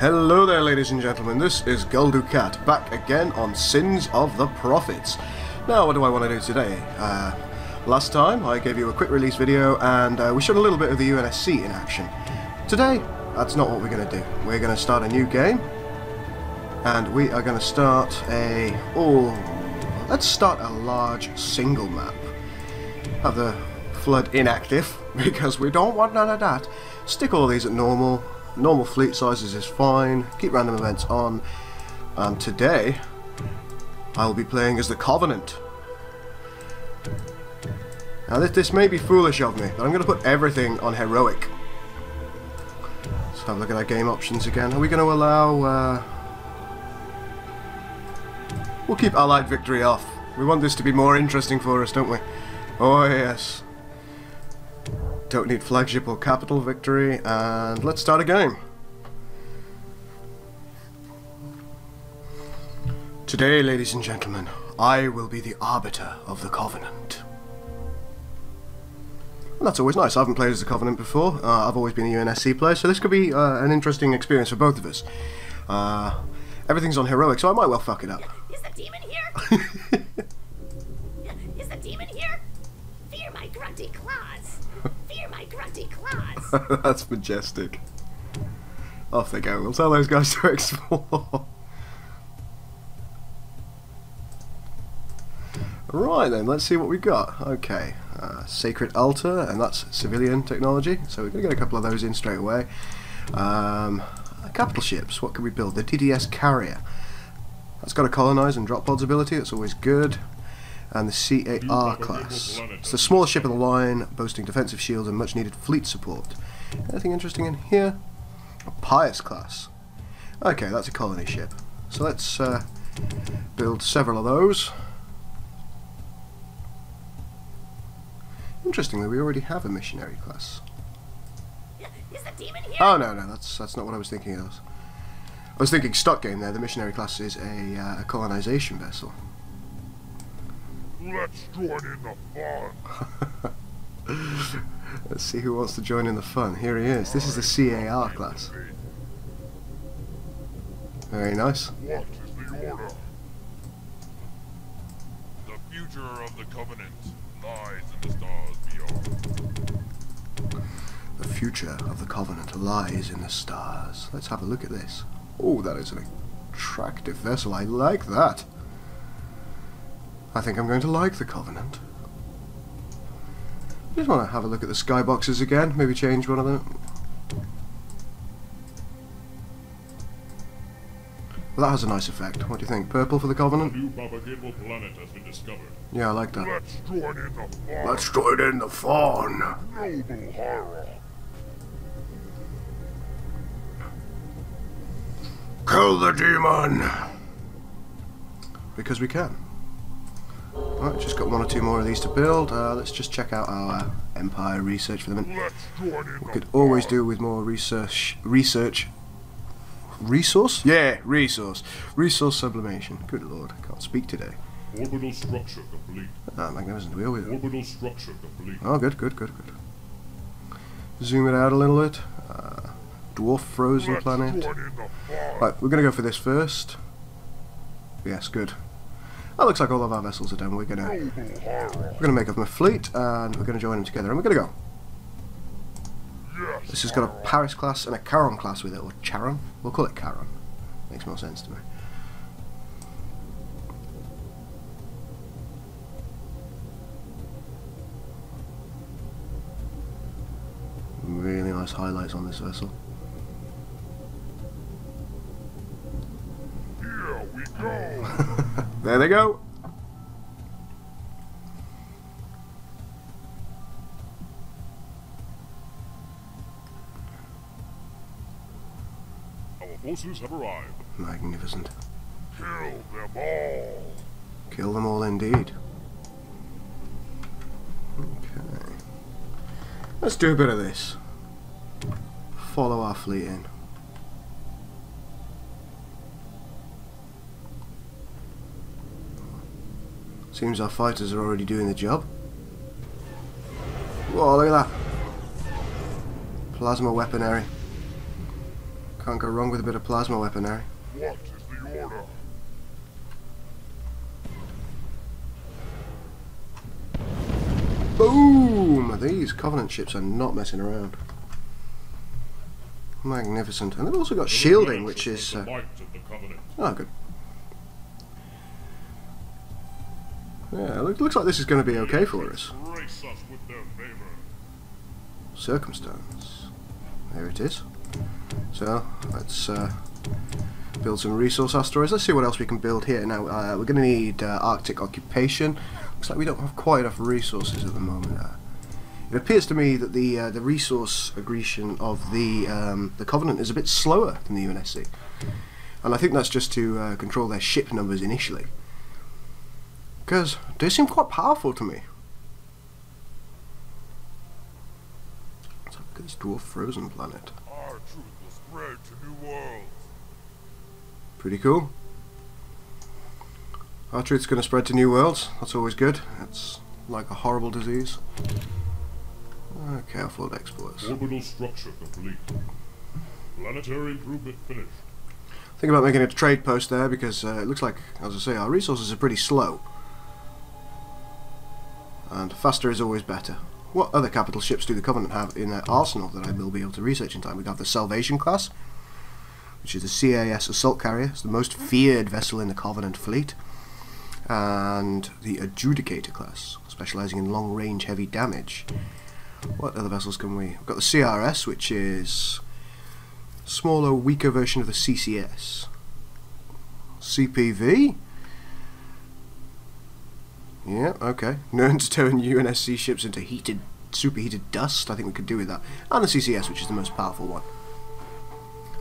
Hello there, ladies and gentlemen, this is Gold Ducat, back again on Sins of the Prophets. Now, what do I want to do today? Last time, I gave you a quick release video, and we showed a little bit of the UNSC in action. Today, that's not what we're going to do. We're going to start a new game, and we are going to start a... let's start a large single map. Have the flood inactive, because we don't want none of that. Stick all these at normal. Normal fleet sizes is fine, keep random events on, and today I will be playing as the Covenant. Now this may be foolish of me, but I'm going to put everything on Heroic. Let's have a look at our game options again. Are we going to allow... We'll keep Allied Victory off. We want this to be more interesting for us, don't we? Oh yes. Don't need flagship or capital victory, and let's start a game. Today, ladies and gentlemen, I will be the Arbiter of the Covenant. Well, that's always nice. I haven't played as the Covenant before. I've always been a UNSC player, so this could be an interesting experience for both of us. Everything's on Heroic, so I might well fuck it up. Is the demon here? Is the demon here? Fear my grunty claws. Fear my grunty claws. That's majestic. Off they go. We'll tell those guys to explore. Right then, let's see what we got. Okay, Sacred Altar, and that's civilian technology. So we're going to get a couple of those in straight away. Capital ships, what can we build? The TDS carrier. That's got a colonize and drop pods ability, that's always good. And the CAR class. It's the smallest ship in the line, boasting defensive shields and much needed fleet support. Anything interesting in here? A Pious class. Okay, that's a colony ship. So let's build several of those. Interestingly, we already have a missionary class. Is the demon here? Oh no, that's not what I was thinking of. I was thinking stock game there. The missionary class is a colonization vessel. Let's join in the fun. Let's see who wants to join in the fun. Here he is. This is the CAR class. Very nice. What is the order? The future of the Covenant lies in the stars beyond. The future of the Covenant lies in the stars. Let's have a look at this. Oh, that is an attractive vessel. I like that. I think I'm going to like the Covenant. I just want to have a look at the skyboxes again, maybe change one of them. Well, that has a nice effect. What do you think? Purple for the Covenant? A new propagable planet has been discovered. Yeah, I like that. Let's join in the fawn. Let's join in the fawn. Noble horror. Kill the demon. Because we can. Right, just got one or two more of these to build. Let's just check out our Empire research for the minute. We could always do with more resource? Yeah, resource. Resource sublimation. Good lord, I can't speak today. Orbital structure complete. Ah, magnificent. We always... Orbital structure complete. Oh, good. Zoom it out a little bit. Dwarf frozen planet. Right, we're going to go for this first. Yes, good. That looks like all of our vessels are done. We're gonna make up a fleet, and we're gonna join them together, and we're gonna go. This has got a Paris class and a Charon class with it, or Charon. We'll call it Charon. Makes more sense to me. Really nice highlights on this vessel. Here we go. There they go. Our forces have arrived. Magnificent. Kill them all. Kill them all indeed. Okay. Let's do a bit of this. Follow our fleet in. Seems our fighters are already doing the job. Whoa, look at that. Plasma weaponry. Can't go wrong with a bit of plasma weaponry. What is the order? Boom! These Covenant ships are not messing around. Magnificent. And they've also got shielding, which is... oh, good. Yeah, it looks like this is going to be okay for us. Circumstance. There it is. So, let's build some resource asteroids. Let's see what else we can build here. Now, we're going to need Arctic occupation. Looks like we don't have quite enough resources at the moment. It appears to me that the resource accretion of the Covenant is a bit slower than the UNSC. And I think that's just to control their ship numbers initially. Because they seem quite powerful to me. Let's have a look at this dwarf frozen planet. Our truth will spread to new worlds. Pretty cool. Our truth's going to spread to new worlds. That's always good. It's like a horrible disease. Okay, offload exports. Orbital structure complete. Planetary improvement finished. Think about making a trade post there because it looks like, as I say, our resources are pretty slow. And faster is always better. What other capital ships do the Covenant have in their arsenal that I will be able to research in time? We have the Salvation class, which is the CAS assault carrier. It's the most feared vessel in the Covenant fleet. And the Adjudicator class, specializing in long-range heavy damage. What other vessels can we... We've got the CRS, which is a smaller, weaker version of the CCS. CPV? Yeah, okay. Known to turn UNSC ships into heated, superheated dust. I think we could do with that. And the CCS, which is the most powerful one.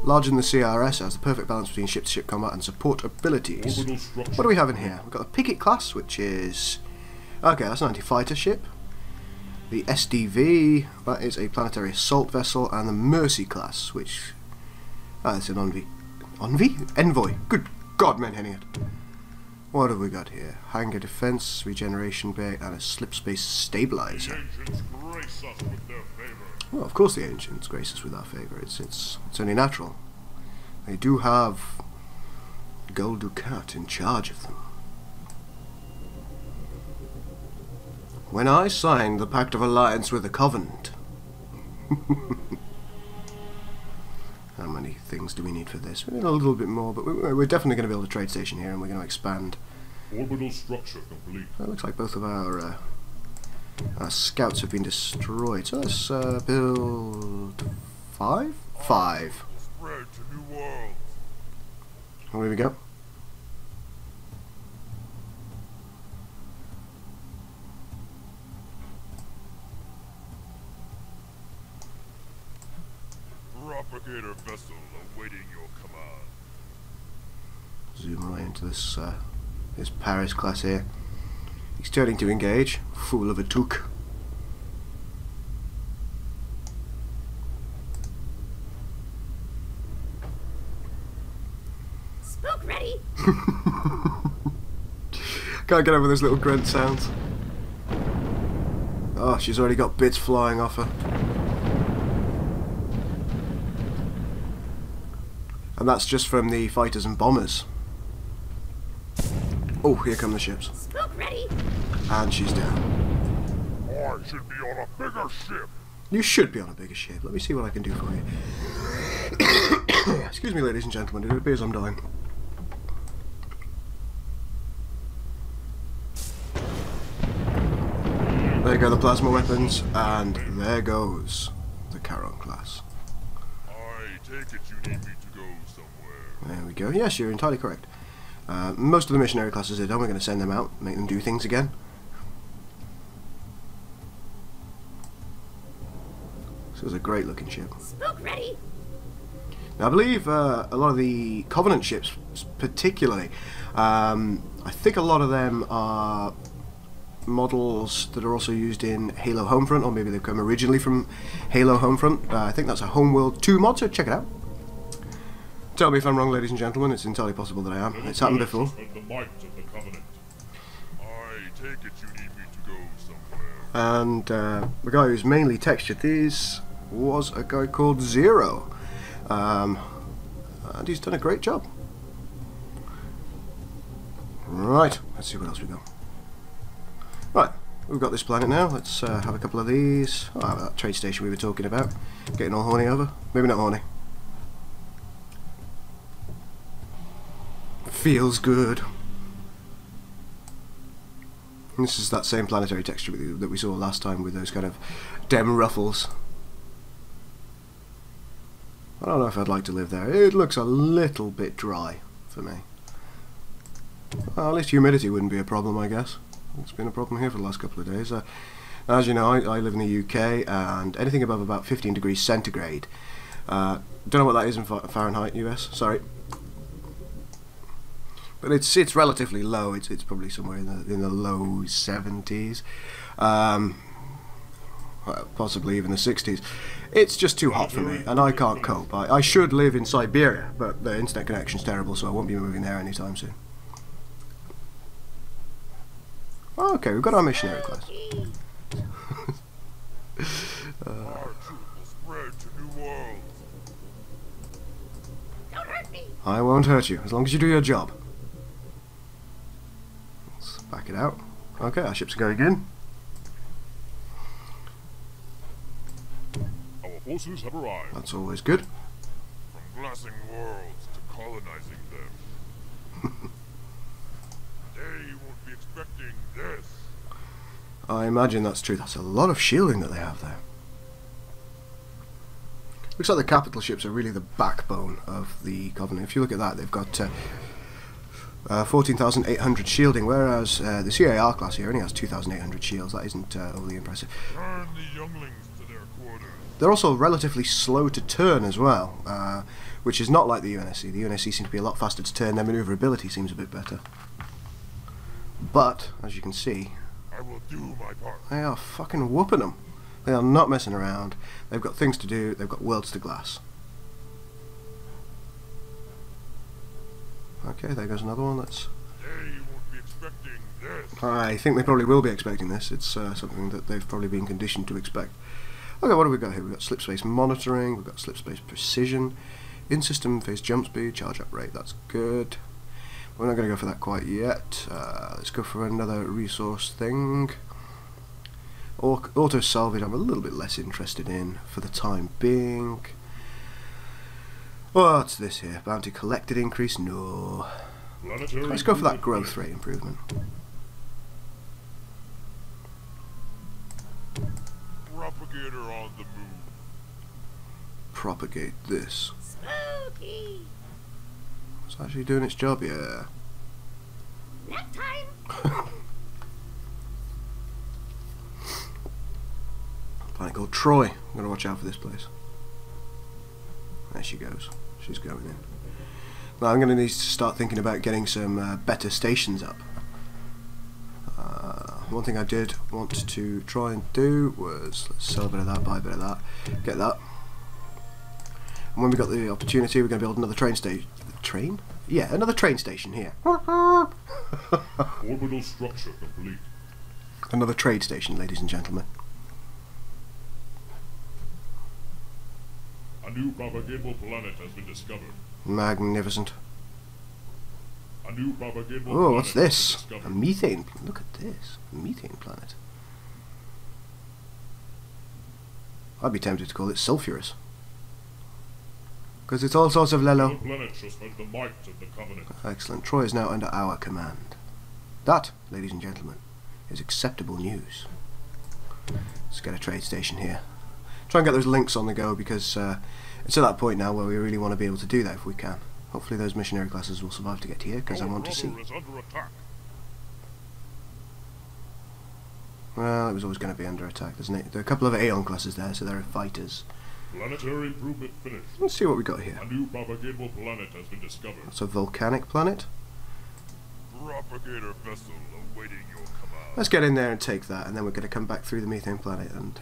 Larger than the CRS, has the perfect balance between ship-to-ship combat and support abilities. What do we have in here? We've got the Picket class, which is... okay, that's an anti-fighter ship. The SDV, that is a planetary assault vessel, and the Mercy class, which... ah, it's an Envy. Envy? Envoy. Good God, Menheniot. What have we got here? Hangar defense, regeneration bay, and a slipspace stabilizer. Well, of course the ancients grace us with our favor. It's only natural. They do have Gold Ducat in charge of them. When I signed the Pact of Alliance with the Covenant. How many things do we need for this? We need a little bit more, but we're definitely going to build a trade station here, and we're going to expand. Orbital structure complete. It looks like both of our scouts have been destroyed. So let's build five? Five. Spread to new worlds. Well, here we go. Propagator vessel awaiting your command. Zoom right into this this Paris class here. He's turning to engage. Fool of a toque. Spook ready. Can't get over those little grunt sounds. Oh, she's already got bits flying off her. And that's just from the fighters and bombers. Oh, here come the ships. Spook ready. And she's down. I should be on a bigger ship. You should be on a bigger ship. Let me see what I can do for you. Excuse me, ladies and gentlemen. It appears I'm dying. There go the plasma weapons, and there goes the Charon class. I take it you need me to go somewhere. There we go. Yes, you're entirely correct. Most of the missionary classes are done. We're going to send them out, make them do things again. This is a great looking ship. Spook ready. Now I believe a lot of the Covenant ships particularly, I think a lot of them are models that are also used in Halo Homefront, or maybe they've come originally from Halo Homefront. I think that's a Homeworld 2 mod, so check it out. Tell me if I'm wrong, ladies and gentlemen. It's entirely possible that I am. It's happened before. And the guy who's mainly textured these was a guy called Zero. he's done a great job. Right, let's see what else we got. Right, we've got this planet now. Let's have a couple of these. Oh, that trade station we were talking about. Getting all horny over. Maybe not horny. Feels good. And this is that same planetary texture that we saw last time with those kind of dem ruffles. I don't know if I'd like to live there. It looks a little bit dry for me. Well, at least humidity wouldn't be a problem, I guess. It's been a problem here for the last couple of days. As you know, I live in the UK, and anything above about 15 degrees centigrade. Don't know what that is in Fahrenheit, US, sorry. But it's relatively low. It's probably somewhere in the low 70s, possibly even the 60s. It's just too hot for me, and I can't cope. I should live in Siberia, but the internet connection's terrible, so I won't be moving there anytime soon. Okay, we've got our missionary class. Don't hurt me. I won't hurt you, as long as you do your job. Let's back it out. Okay, our ships are going in. Our forces have arrived. That's always good. From glassing worlds to colonizing them. They won't be expecting this. I imagine that's true. That's a lot of shielding that they have there. Looks like the capital ships are really the backbone of the Covenant. If you look at that, they've got 14,800 shielding, whereas the CAR class here only has 2,800 shields. That isn't overly impressive. Turn the younglings to their quarters. They're also relatively slow to turn as well, which is not like the UNSC. The UNSC seems to be a lot faster to turn. Their maneuverability seems a bit better. But, as you can see, I will do my part. They are fucking whooping them. They are not messing around. They've got things to do. They've got worlds to glass. Okay, there goes another one. Let's... They won't be expecting this. I think they probably will be expecting this. It's something that they've probably been conditioned to expect. Okay, what have we got here? We've got slipspace monitoring. We've got slipspace precision. In-system phase jump speed. Charge up rate. That's good. We're not going to go for that quite yet. Let's go for another resource thing. Auto salvage I'm a little bit less interested in for the time being. What's this here? Bounty collected increase? No. Let's go for that growth rate improvement. Propagator on the move. Propagate this. Spooky. It's actually doing its job, yeah. Next time. Planet called Troy. I'm going to watch out for this place. There she goes. She's going in. Now I'm going to need to start thinking about getting some better stations up. One thing I did want to try and do was let's sell a bit of that, buy a bit of that, get that. And when we got the opportunity, we're going to build another train station. Train? Yeah, another train station here. Orbital structure complete. Another trade station, ladies and gentlemen. A new propagable planet has been discovered. Magnificent. A new propagable planet. Oh, what's this? A methane. Look at this. A methane planet. I'd be tempted to call it sulfurous. Because it's all sorts of lello. Excellent. Troy is now under our command. That, ladies and gentlemen, is acceptable news. Let's get a trade station here. Try and get those links on the go because it's at that point now where we really want to be able to do that if we can. Hopefully those missionary classes will survive to get here because I want to see. Well, it was always going to be under attack, isn't it? There are a couple of Aeon classes there, so there are fighters. Planetary improvement finished. Let's see what we got here. A new propagable planet has been discovered. That's a volcanic planet. Propagator vessel awaiting your command. Let's get in there and take that, and then we're going to come back through the methane planet and...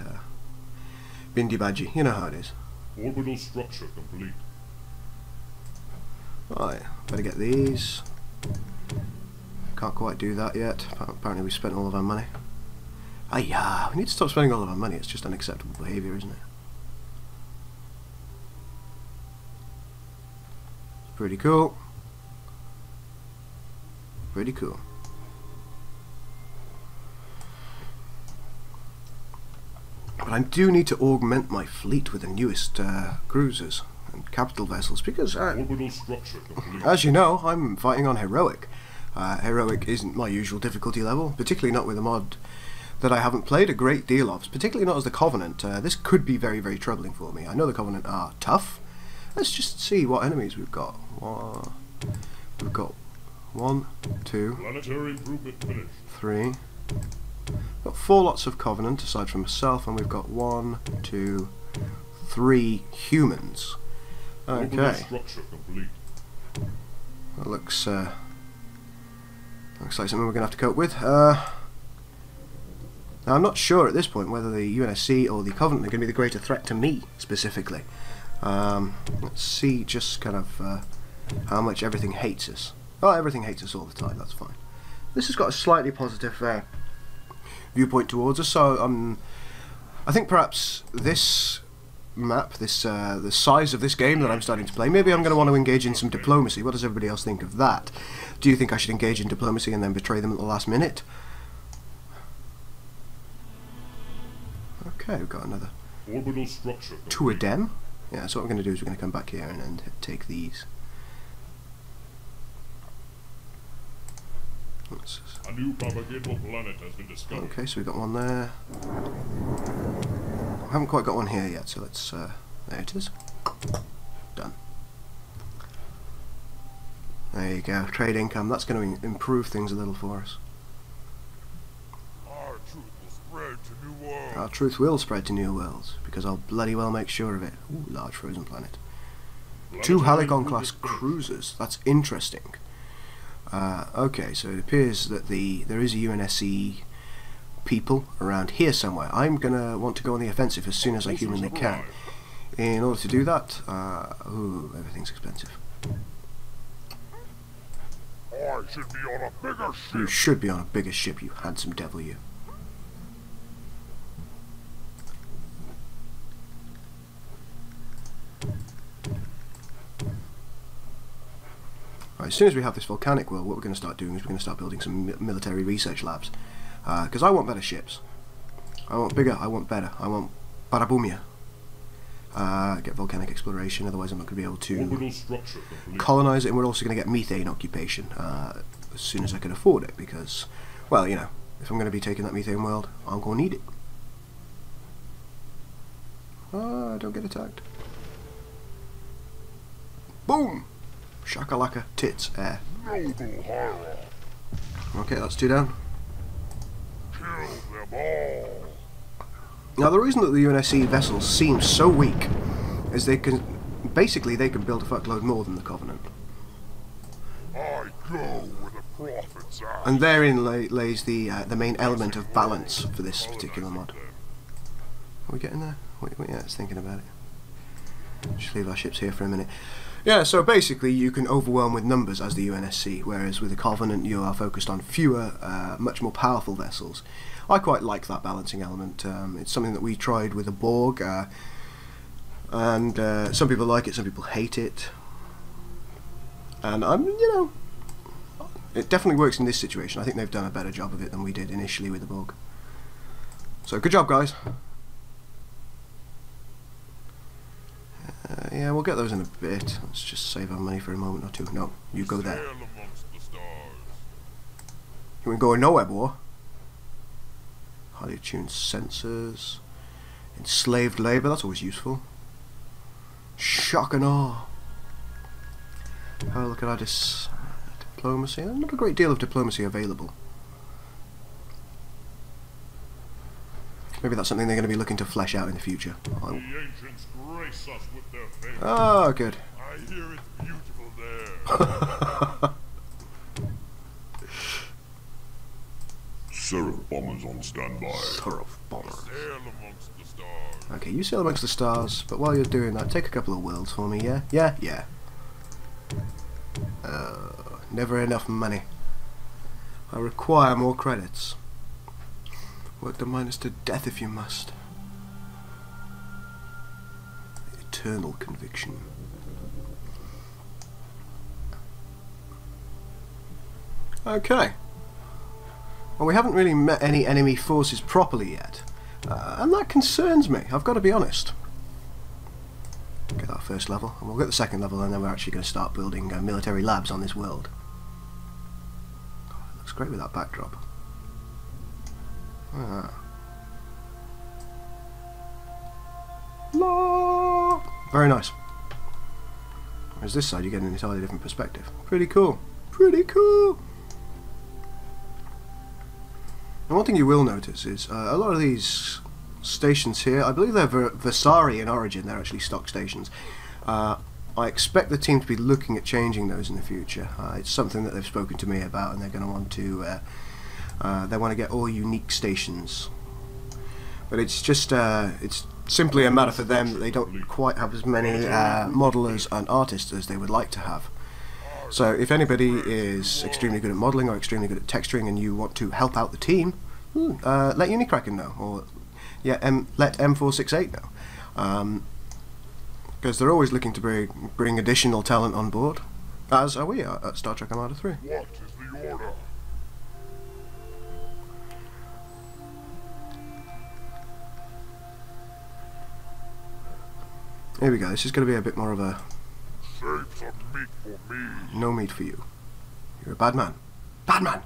Bindi Badji, you know how it is. Orbital structure complete. Right, better get these. Can't quite do that yet. Apparently we spent all of our money. Ah yeah, we need to stop spending all of our money. It's just unacceptable behaviour, isn't it? Pretty cool. Pretty cool. But I do need to augment my fleet with the newest cruisers and capital vessels, because as you know, I'm fighting on heroic. Heroic isn't my usual difficulty level, particularly not with a mod that I haven't played a great deal of, particularly not as the Covenant. This could be very, very troubling for me. I know the Covenant are tough. Let's just see what enemies we've got. We've got 1, 2, 3. We've got 4 lots of Covenant, aside from myself, and we've got 1, 2, 3 humans. Okay. That looks like something we're going to have to cope with. Now, I'm not sure at this point whether the UNSC or the Covenant are going to be the greater threat to me, specifically. Let's see just kind of how much everything hates us. Oh, everything hates us all the time, that's fine. This has got a slightly positive viewpoint towards us, so I think perhaps this map, the size of this game that I'm starting to play, maybe I'm going to want to engage in some diplomacy. What does everybody else think of that? Do you think I should engage in diplomacy and then betray them at the last minute? Okay, we've got another orbital structure Tuadem. Yeah, so what we're going to do is we're going to come back here and, take these. A new propagable planet has been discovered. Okay, so we've got one there. I haven't quite got one here yet, so let's... there it is. Done. There you go. Trade income. That's going to improve things a little for us. Our truth will spread to new worlds. Our truth will spread to new worlds, because I'll bloody well make sure of it. Ooh, large frozen planet. 2 Halcyon-class cruisers. That's interesting. Okay, so it appears that there is a UNSC people around here somewhere. I'm going to want to go on the offensive as soon as I humanly can. In order to do that, ooh, everything's expensive. I should be on a bigger ship. You should be on a bigger ship, you handsome devil, you. As soon as we have this volcanic world, what we're going to start doing is we're going to start building some military research labs, because I want better ships. I want bigger, I want better, I want Barabumia. Get volcanic exploration, otherwise I'm not going to be able to colonize it, and we're also going to get methane occupation as soon as I can afford it, because, well, you know, if I'm going to be taking that methane world, I'm going to need it. Don't get attacked. Boom! Shakalaka, tits, air. Okay, that's 2 down. Kill them all. Now, the reason that the UNSC vessels seem so weak is they can... Basically, they can build a fuckload more than the Covenant. I go where the prophets are. And therein lays the main element of balance for this particular mod. Are we getting there? Wait, yeah, I was thinking about it. Just leave our ships here for a minute. Yeah, so basically you can overwhelm with numbers as the UNSC, whereas with the Covenant you are focused on fewer, much more powerful vessels. I quite like that balancing element. It's something that we tried with the Borg, and some people like it, some people hate it. And you know, it definitely works in this situation. I think they've done a better job of it than we did initially with the Borg. So good job, guys. Yeah, we'll get those in a bit. Let's just save our money for a moment or two. No, you go there. You ain't going nowhere, boy. Highly tuned sensors. Enslaved labour, that's always useful. Shock and awe. Oh, look at our diplomacy. Not a great deal of diplomacy available. Maybe that's something they're going to be looking to flesh out in the future. The ancients grace us with their faith. Oh, good. I hear it's beautiful there. Seraph bombers on standby. Seraph bombers. Sail amongst the stars. Okay, you sail amongst the stars, but while you're doing that, take a couple of worlds for me, yeah? Yeah, yeah. Never enough money. I require more credits. Work the miners to death if you must. Eternal conviction. Okay. Well, we haven't really met any enemy forces properly yet, and that concerns me, I've got to be honest. Get our first level, and we'll get the second level, and then we're actually going to start building military labs on this world. It looks great with that backdrop. Ah. Very nice. Whereas this side, you get an entirely different perspective. Pretty cool. Pretty cool! And one thing you will notice is a lot of these stations here, I believe they're Vasari in origin, they're actually stock stations. I expect the team to be looking at changing those in the future. It's something that they've spoken to me about, and they're going to want to they want to get all unique stations. But it's just it's simply a matter for them that they don't quite have as many modelers and artists as they would like to have. So if anybody is extremely good at modelling or extremely good at texturing and you want to help out the team, let Unicracken know, or yeah, let M468 know. Because they're always looking to bring additional talent on board, as are we at Star Trek Armada 3. What is the order? Here we go, this is going to be a bit more of a... Save some meat for me. No meat for you. You're a bad man. Bad man!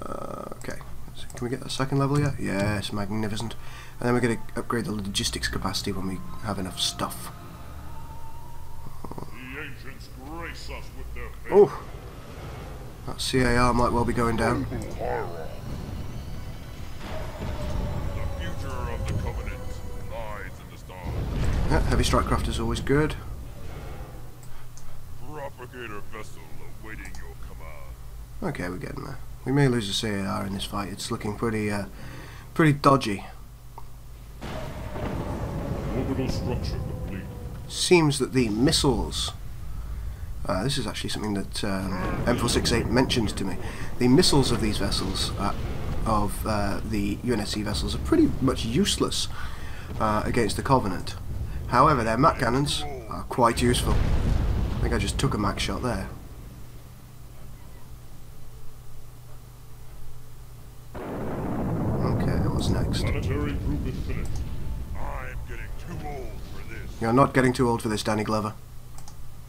Okay. So can we get that second level yet? Yes, magnificent. And then we're going to upgrade the logistics capacity when we have enough stuff. The ancients grace us with their faith. Oh! That CAR might well be going down. The future of the Covenant lies in the stars. Yeah, heavy strike craft is always good. Vessel awaiting your command. Okay, we're getting there. We may lose a CAR in this fight. It's looking pretty dodgy. Orbital structure complete. Seems that the missiles. This is actually something that M468 mentioned to me. The missiles of these vessels, the UNSC vessels, are pretty much useless against the Covenant. However, their MAC cannons are quite useful. I think I just took a max shot there. Okay, what's next? I'm getting too old for this. You're not getting too old for this, Danny Glover.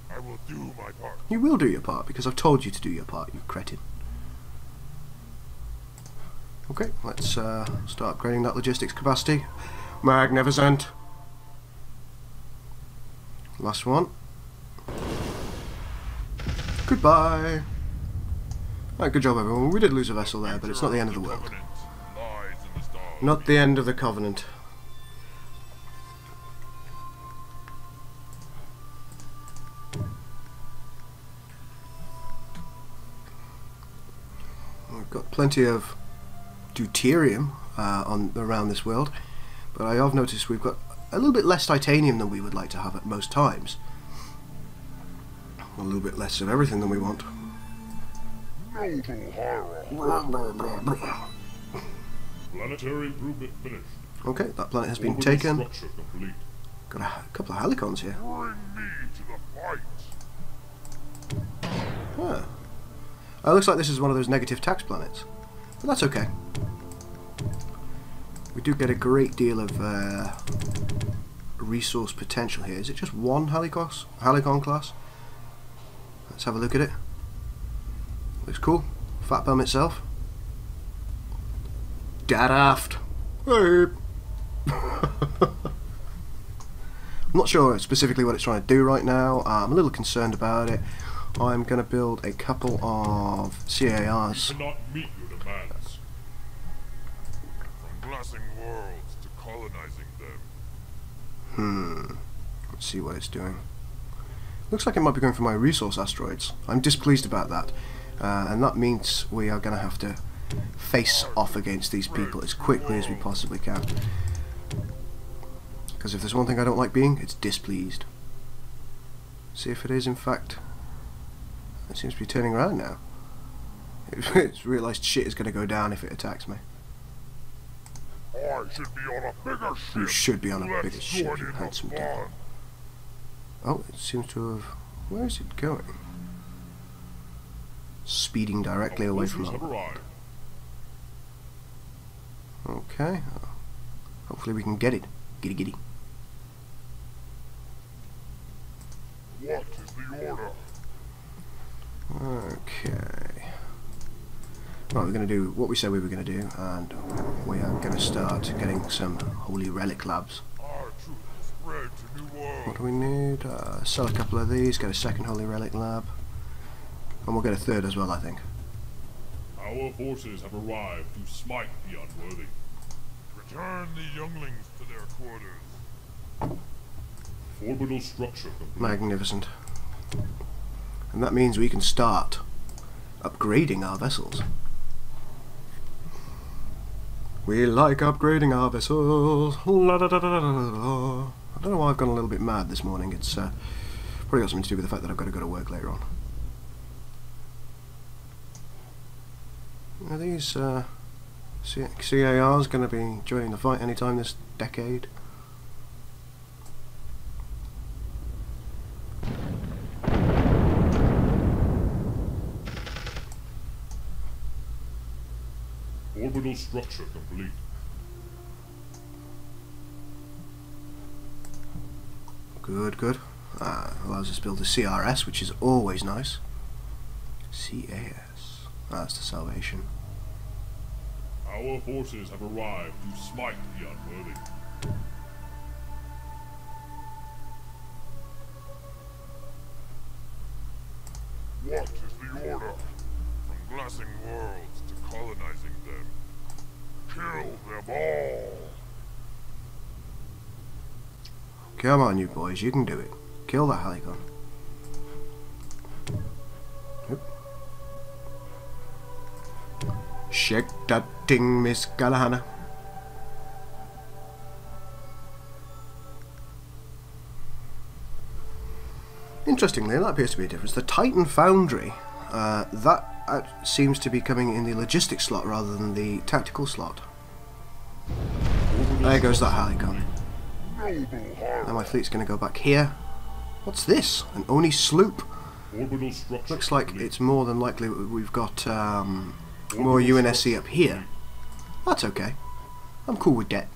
I will do my part. You will do your part, because I've told you to do your part, you cretin. Okay, let's start upgrading that logistics capacity. Magnificent. Last one. Goodbye! Right, good job everyone. We did lose a vessel there, but it's not the end of the world. Not the end of the Covenant. We've got plenty of deuterium around this world, but I have noticed we've got a little bit less titanium than we would like to have at most times. A little bit less of everything than we want. Planetary improvement finished. Okay, that planet has been taken. Got a couple of Halicons here. Bring me to the fight. Huh. It looks like this is one of those negative tax planets. But that's okay. We do get a great deal of resource potential here. Is it just one Halicon class? Let's have a look at it. Looks cool. Fat bum itself. Daft. Hey. I'm not sure specifically what it's trying to do right now. I'm a little concerned about it. I'm going to build a couple of CARs. We cannot meet your demands. From glassing worlds to colonizing them. Let's see what it's doing. Looks like it might be going for my resource asteroids. I'm displeased about that, and that means we are going to have to face off against these people as quickly as we possibly can. Because if there's one thing I don't like being, it's displeased. See if it is, in fact. It seems to be turning around now. It's realised shit is going to go down if it attacks me. I should be on a bigger ship. You should be on a bigger ship, you handsome dude. Oh, it seems to have... Where is it going? speeding directly away from home. Okay, hopefully we can get it. Giddy giddy. What is the order? Okay. Right, we're going to do what we said we were going to do, and we are going to start getting some Holy Relic Labs. What do we need? Sell a couple of these, get a second Holy Relic Lab, and we'll get a third as well, I think. Our forces have arrived to smite the unworthy. Return the younglings to their quarters. Orbital structure complete. Magnificent. And that means we can start upgrading our vessels. We like upgrading our vessels. La da da da da da. I don't know why I've gone a little bit mad this morning. It's probably got something to do with the fact that I've got to go to work later on. Are these CARs going to be joining the fight anytime this decade? Orbital structure complete. Good, good. Allows us to build a CRS, which is always nice. CAS. That's the Salvation. Our forces have arrived to smite the unworthy. What is the order? From glassing worlds to colonizing them. Kill them all! Come on, you boys, you can do it. Kill that Halcyon. Shake that thing, Miss Galahana. Interestingly, that appears to be a difference. The Titan Foundry, that seems to be coming in the logistics slot rather than the tactical slot. There goes that Halcyon. Now my fleet's going to go back here. What's this? An Oni sloop? Looks like it's more than likely we've got more UNSC up here. That's okay. I'm cool with debt.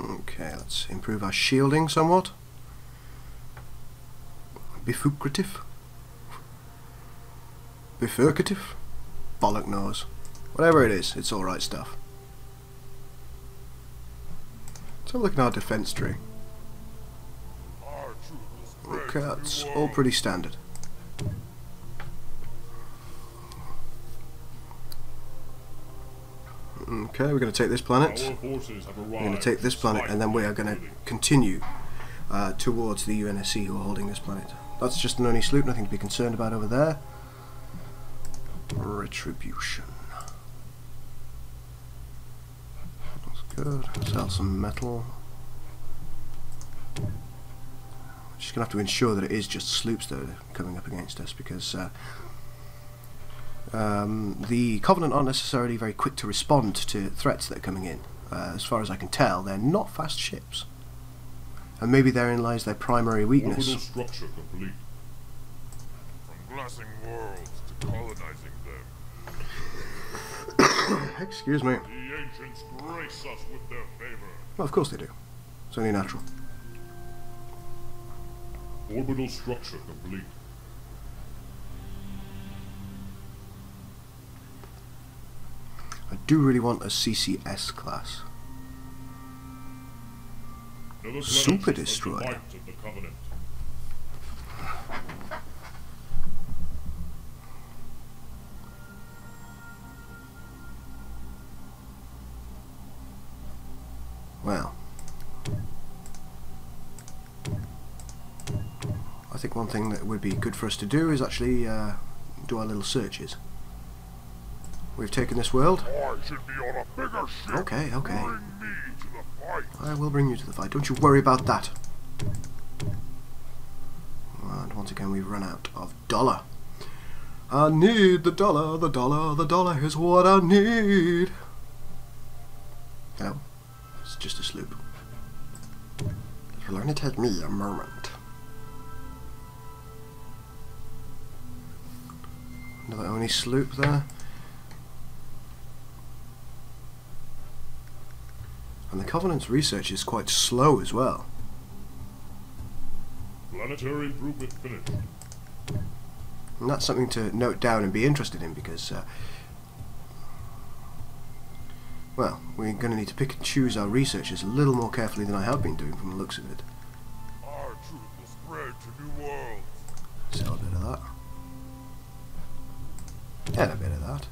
Okay, let's improve our shielding somewhat. Bifurcative. Bifurcative? Bollock nose. Whatever it is, it's alright stuff. Let's have a look at our defense tree. Okay, that's all pretty standard. Okay, we're going to take this planet. We're going to take this planet, and then we are going to continue towards the UNSC who are holding this planet. That's just an Oni sloop, nothing to be concerned about over there. Retribution. Good. Sell some metal. We're just gonna have to ensure that it is just sloops that are coming up against us, because the Covenant aren't necessarily very quick to respond to threats that are coming in. As far as I can tell, they're not fast ships, and maybe therein lies their primary weakness. Orbital structure complete. From glassing worlds to colonizing them. Excuse me. Ancients grace us with their favor. Well, of course they do. It's only natural. Orbital structure complete. I do really want a CCS class. Super destroyer. Well, I think one thing that would be good for us to do is actually do our little searches. We've taken this world. I should be on a bigger ship. Okay, okay. Bring me to the fight. I will bring you to the fight. Don't you worry about that. And once again, we've run out of dollar. I need the dollar. The dollar. The dollar is what I need. Hello. Just a sloop. It'll only take me a moment. Another Oni sloop there. And the Covenant's research is quite slow as well. Planetary improvement finished. And that's something to note down and be interested in because, well, we're going to need to pick and choose our researchers a little more carefully than I have been doing from the looks of it. Our truth will spread to new worlds. Sell a bit of that. And a bit of that.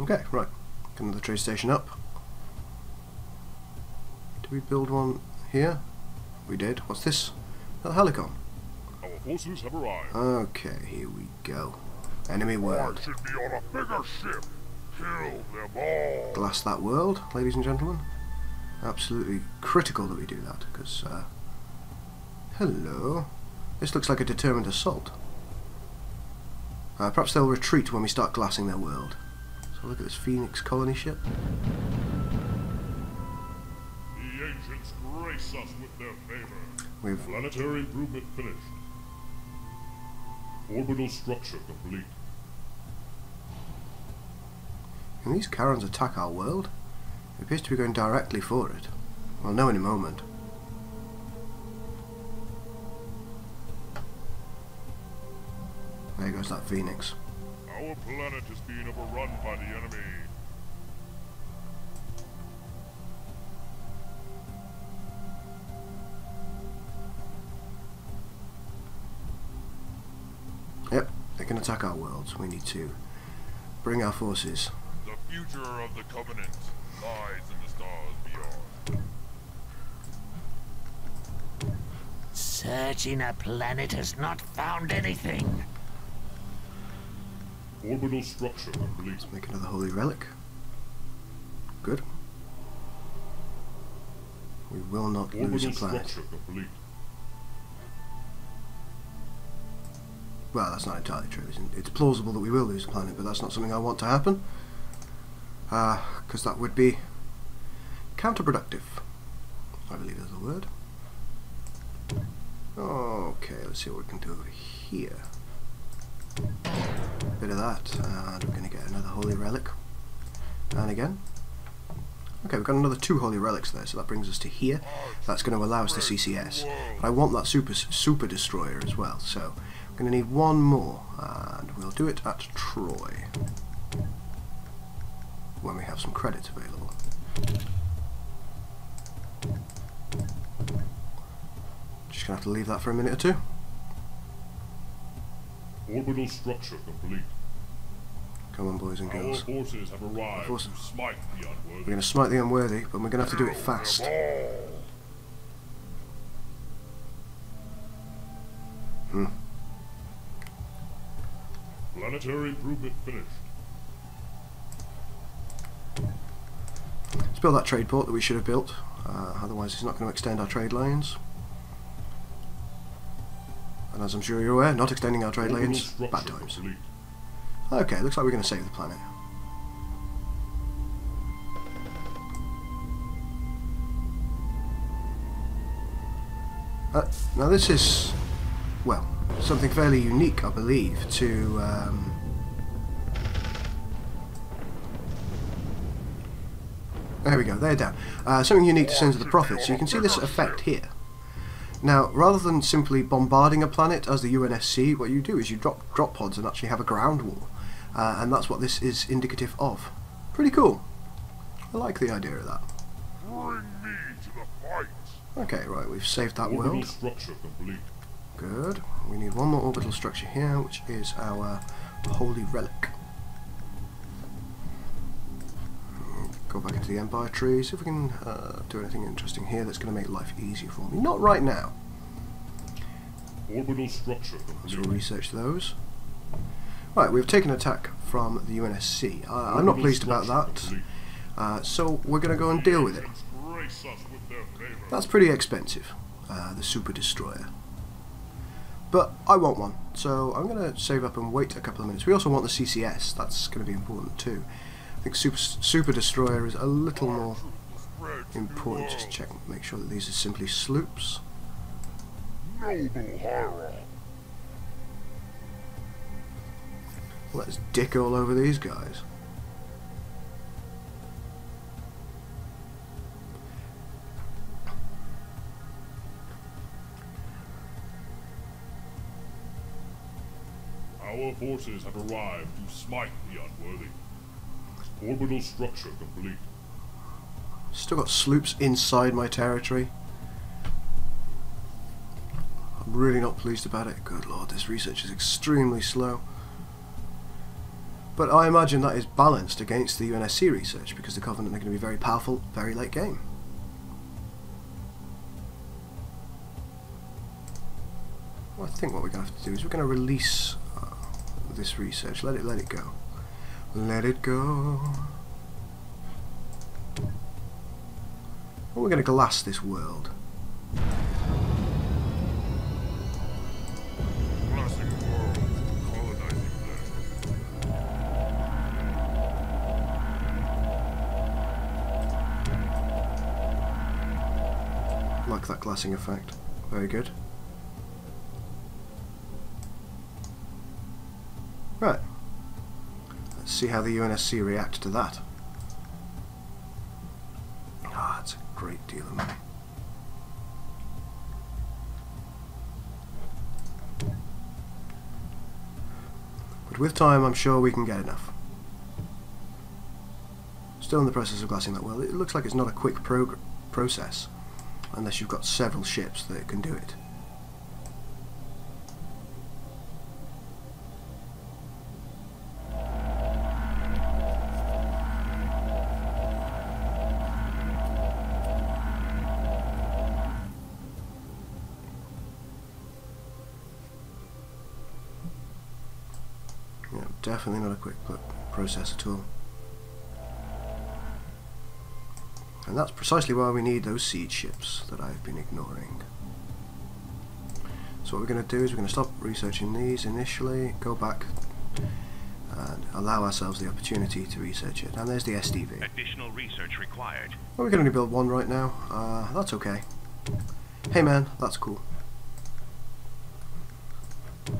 Okay, right. Get another trace station up. Did we build one here? We did. What's this? A Helicon. Our forces have arrived. Okay, here we go. Enemy world. Should be on a bigger ship. Kill them all. Glass that world, ladies and gentlemen. Absolutely critical that we do that, because, hello. This looks like a determined assault. Perhaps they'll retreat when we start glassing their world. So look at this Phoenix colony ship. The ancients grace us with their favor. We've planetary improvement finished. Orbital structure complete. Can these Charons attack our world? It appears to be going directly for it. We'll know in a moment. There goes that Phoenix. Our planet is being overrun by the enemy. Yep, they can attack our worlds. We need to bring our forces. The future of the Covenant lies in the stars beyond. Searching a planet has not found anything. Orbital structure complete. Let's make another holy relic. Good. We will not lose a planet. Structure complete. Well, that's not entirely true, isn't it? It's plausible that we will lose a planet, but that's not something I want to happen. Because that would be counterproductive, I believe is the word. Okay, let's see what we can do over here. Bit of that, and we're going to get another holy relic. And again. Okay, we've got another two holy relics there, so that brings us to here. That's going to allow us to CCS. But I want that super destroyer as well, so I'm going to need one more, and we'll do it at Troy. When we have some credits available. Just gonna have to leave that for a minute or two. Orbital structure complete. Come on, boys and girls. Our forces have arrived. Forces. To smite the unworthy. We're gonna smite the unworthy, but we're gonna have to do it fast. Planetary improvement finished. Let's build that trade port that we should have built, otherwise it's not going to extend our trade lanes. And as I'm sure you're aware, not extending our trade lanes, bad times. Okay, looks like we're going to save the planet. Now this is, well, something fairly unique, I believe, to there we go, they're down. Something unique to Sins of the Prophets. So you can see this effect here. Now, rather than simply bombarding a planet as the UNSC, what you do is you drop pods and actually have a ground war. And that's what this is indicative of. Pretty cool. I like the idea of that. Bring me to the fight. Okay, right, we've saved that orbital world. Structure complete. Good. We need one more orbital structure here, which is our holy relic. Go back into the Empire tree, see if we can do anything interesting here that's going to make life easier for me. Not right now. Orbital structure. So we'll research those. Right, we've taken attack from the UNSC. I'm not pleased about that. So we're going to go and deal with it. That's pretty expensive, the Super Destroyer. But I want one, so I'm going to save up and wait a couple of minutes. We also want the CCS, that's going to be important too. I think Super Destroyer is a little more important. Just check and make sure that these are simply sloops. Noble Hierarch. Let's dick all over these guys. Our forces have arrived to smite the unworthy. Orbital structure complete. Still got sloops inside my territory. I'm really not pleased about it. Good lord, this research is extremely slow. But I imagine that is balanced against the UNSC research because the Covenant are going to be very powerful, very late game. Well, I think what we're going to have to do is we're going to release this research. Let it go. Let it go. Well, we're going to glass this world. Like that glassing effect. Very good. Right. Let's see how the UNSC react to that. Ah, that's a great deal of money. But with time, I'm sure we can get enough. Still in the process of glassing that well. It looks like it's not a quick process. Unless you've got several ships that can do it. Yeah, definitely not a quick process at all. And that's precisely why we need those siege ships that I've been ignoring. So what we're going to do is we're going to stop researching these initially, go back and allow ourselves the opportunity to research it. And there's the SDV. Additional research required. Well, we can only build one right now. That's okay. Hey man, that's cool. Get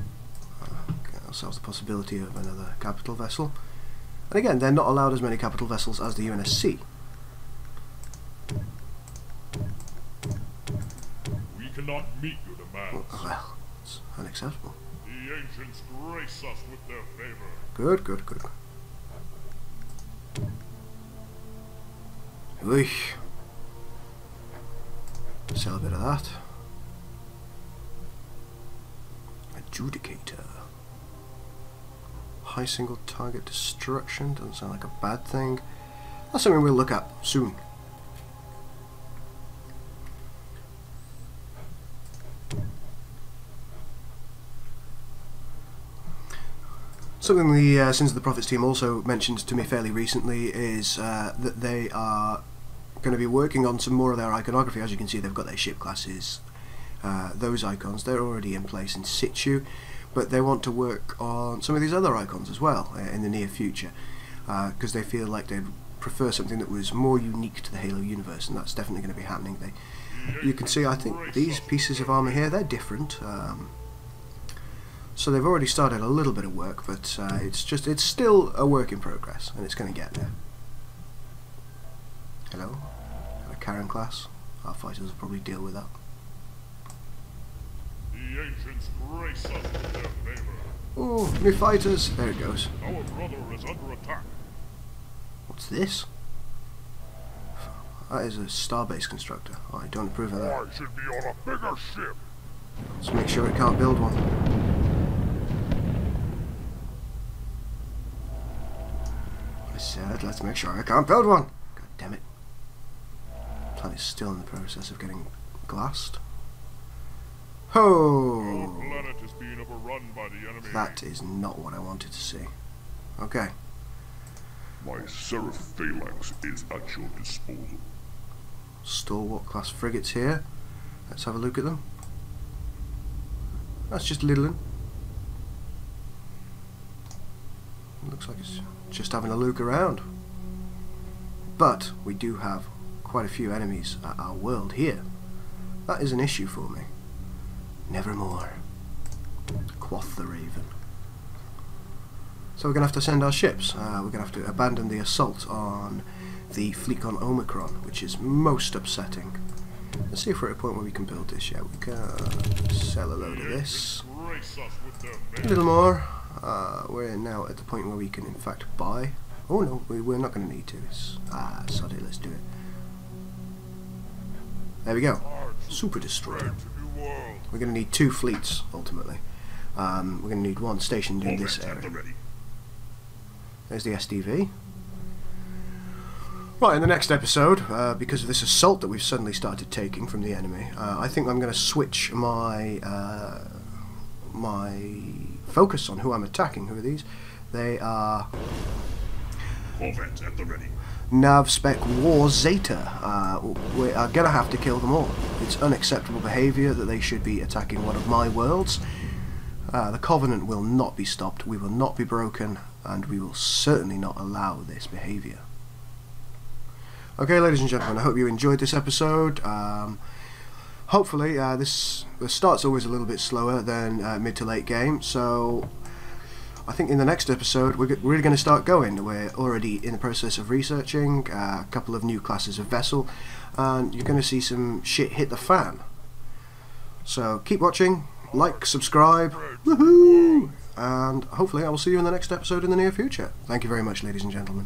ourselves the possibility of another capital vessel. And again, they're not allowed as many capital vessels as the UNSC. Not meet your demands. Well, it's unacceptable. The ancients grace us with their favor. Good, good, good. Ooh. Sell a bit of that. Adjudicator. High single target destruction. Doesn't sound like a bad thing. That's something we'll look at soon. Something the Sins of the Prophets team also mentioned to me fairly recently is that they are going to be working on some more of their iconography. As you can see, they've got their ship classes, those icons, they're already in place in situ, but they want to work on some of these other icons as well in the near future because they feel like they'd prefer something that was more unique to the Halo universe, and that's definitely going to be happening. You can see, I think, these pieces of armor here, they're different. So they've already started a little bit of work, but it's still a work in progress, and it's going to get there. Hello, a Charon class. Our fighters will probably deal with that. The ancients grace us with their favor. Oh, new fighters! There it goes. Our brother is under attack. What's this? That is a starbase constructor. Oh, I don't approve of that. I should be on a bigger ship. Let's make sure it can't build one. I said, let's make sure I can't build one! God damn it. The planet's still in the process of getting glassed. Ho! Our planet is being overrun by the enemy. That is not what I wanted to see. Okay. My Seraph phalanx is at your disposal. Stalwart class frigates here. Let's have a look at them. That's just littling. Looks like it's just having a look around, but we do have quite a few enemies at our world here. That is an issue for me. Nevermore, quoth the raven. So we're going to have to send our ships. We're going to have to abandon the assault on the fleet on Omicron, which is most upsetting. Let's see if we're at a point where we can build this. Yeah, we can sell a load of this. A little more. We're now at the point where we can, in fact, buy. Oh no, we're not going to need to. Sod it, let's do it. There we go. Super destroyer. We're going to need two fleets, ultimately. We're going to need one stationed in this area. There's the SDV. Right, in the next episode, because of this assault that we've suddenly started taking from the enemy, I think I'm going to switch my my focus on who I'm attacking. Who are these? They are Corvettes at the ready. Nav Spec War Zeta. We are going to have to kill them all. It's unacceptable behaviour that they should be attacking one of my worlds. The Covenant will not be stopped, we will not be broken, and we will certainly not allow this behaviour. Okay, ladies and gentlemen, I hope you enjoyed this episode. Hopefully, the start's always a little bit slower than mid to late game, so I think in the next episode we're really going to start going. We're already in the process of researching a couple of new classes of vessel, and you're going to see some shit hit the fan. So keep watching, like, subscribe, woohoo! And hopefully I will see you in the next episode in the near future. Thank you very much, ladies and gentlemen.